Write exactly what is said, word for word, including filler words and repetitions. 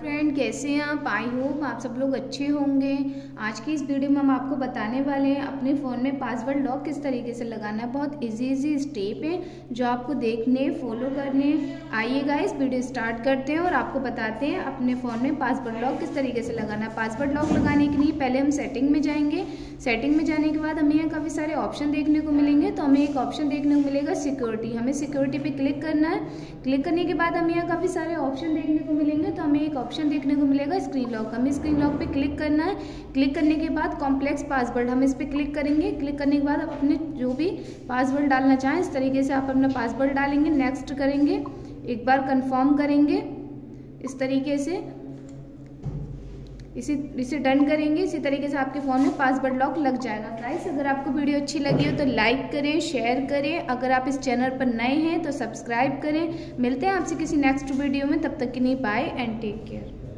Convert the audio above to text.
Friend, कैसे हैं आप? आई होप आप सब लोग अच्छे होंगे। आज की इस वीडियो में हम आपको बताने वाले हैं अपने फ़ोन में पासवर्ड लॉक किस तरीके से लगाना है। बहुत इजी इजी स्टेप है जो आपको देखने फॉलो करने। आइएगा इस वीडियो स्टार्ट करते हैं और आपको बताते हैं अपने फ़ोन में पासवर्ड लॉक किस तरीके से लगाना है। पासवर्ड लॉक लगाने के लिए पहले हम सेटिंग में जाएंगे। सेटिंग में जाने के बाद हमें यहाँ काफ़ी सारे ऑप्शन देखने को मिलेंगे, तो हमें एक ऑप्शन देखने को मिलेगा सिक्योरिटी। हमें सिक्योरिटी पे क्लिक करना है। क्लिक करने के बाद हमें यहाँ काफ़ी सारे ऑप्शन देखने को मिलेंगे, तो हमें एक ऑप्शन देखने को मिलेगा स्क्रीन लॉक। हमें स्क्रीन लॉक पे क्लिक करना है। क्लिक करने के बाद कॉम्प्लेक्स पासवर्ड, हम इस पर क्लिक करेंगे। क्लिक करने के बाद आप अपने जो भी पासवर्ड डालना चाहें इस तरीके से आप अपना पासवर्ड डालेंगे। नेक्स्ट करेंगे, एक बार कंफर्म करेंगे इस तरीके से, इसी इसे डन करेंगे। इसी तरीके से आपके फ़ोन में पासवर्ड लॉक लग जाएगा। गाइस, अगर आपको वीडियो अच्छी लगी हो तो लाइक करें, शेयर करें। अगर आप इस चैनल पर नए हैं तो सब्सक्राइब करें। मिलते हैं आपसे किसी नेक्स्ट वीडियो में, तब तक के लिए बाय एंड टेक केयर।